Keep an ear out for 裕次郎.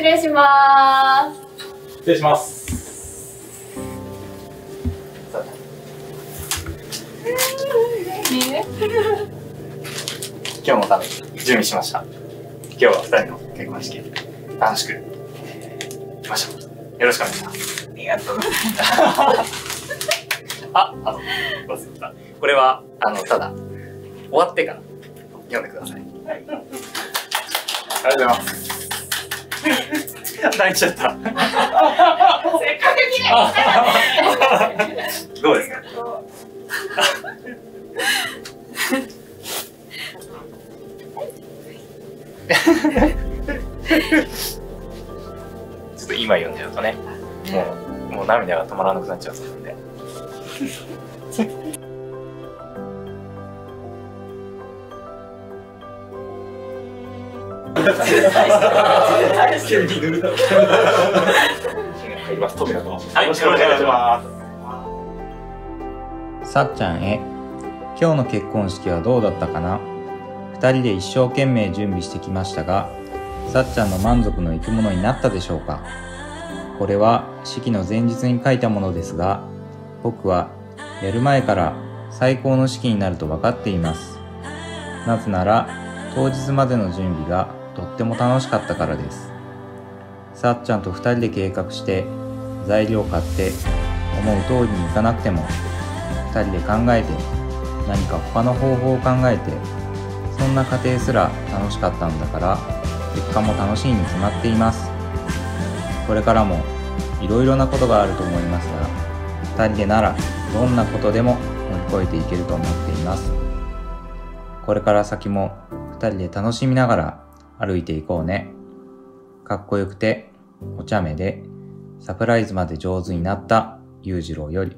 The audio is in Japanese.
失礼します。失礼します。今日も食べ準備しました。今日は2人の結婚式楽しく行きましょう。よろしくお願いします。ありがとうございます。忘れた。これはただ終わってから読んでください。はい、ありがとうございます。泣いちゃった。せっかく綺麗。どうですか。ちょっと今読んじゃうとね、もう涙が止まらなくなっちゃうそうなんで。さっちゃんへ。今日の結婚式はどうだったかな。2人で一生懸命準備してきましたが、さっちゃんの満足のいくものになったでしょうか。これは式の前日に書いたものですが、僕はやる前から最高の式になると分かっています。なぜなら当日までの準備がとっても楽しかったからです。さっちゃんと2人で計画して材料買って思う通りにいかなくても、2人で考えて何か他の方法を考えて、そんな過程すら楽しかったんだから、結果も楽しいに決まっています。これからもいろいろなことがあると思いますが、2人でならどんなことでも乗り越えていけると思っています。これから先も2人で楽しみながら歩いていこうね。かっこよくてお茶目でサプライズまで上手になった裕次郎より。